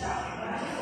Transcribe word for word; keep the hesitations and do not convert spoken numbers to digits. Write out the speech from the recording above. Right?